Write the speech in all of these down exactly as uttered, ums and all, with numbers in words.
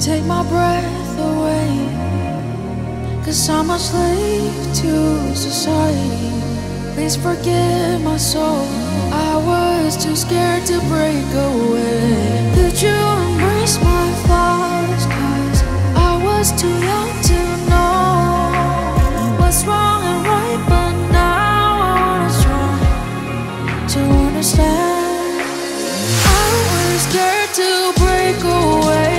take my breath away, 'cause I'm a slave to society. Please forgive my soul, I was too scared to break away. Did you embrace my flaws? 'Cause I was too young to know what's wrong and right, but now I wanna try to understand. I was scared to break away,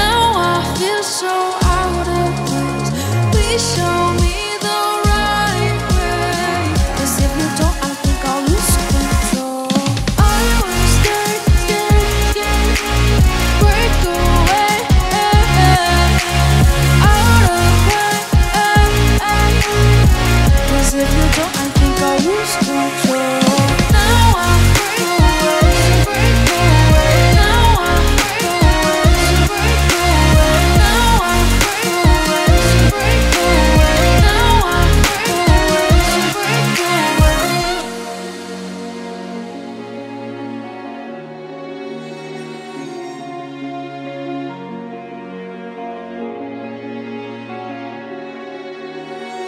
now I feel so out of place. Please show me the right way, 'cause if you don't, I think I'll lose control. I was scared, scared, scared to break away, out of place. 'Cause if you don't, I think I'll lose control. Now I'm breaking away, breaking away. Now I'm breaking away, breaking away. Now I'm breaking away, breaking away. Now I'm breaking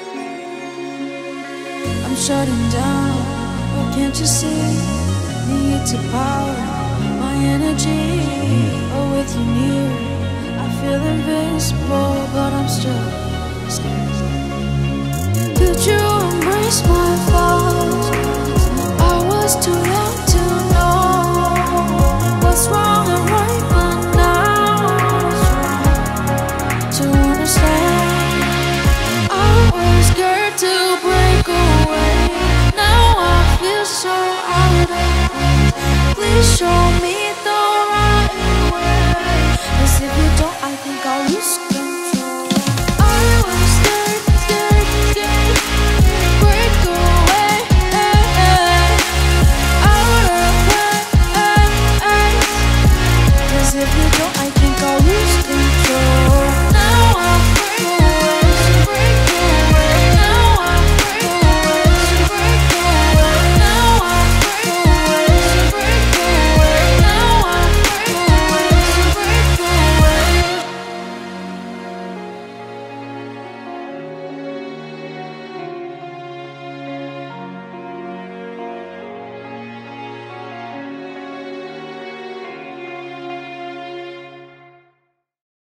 away, breaking away. I'm shutting down, oh can't you see? Need to power my energy. Oh, with you near, I feel invincible, but I'm still scared. Did you embrace my flaws? I was too young to know what's wrong and right, but now I'm trying to understand. I was scared to break away, now I feel so out of place. Please show me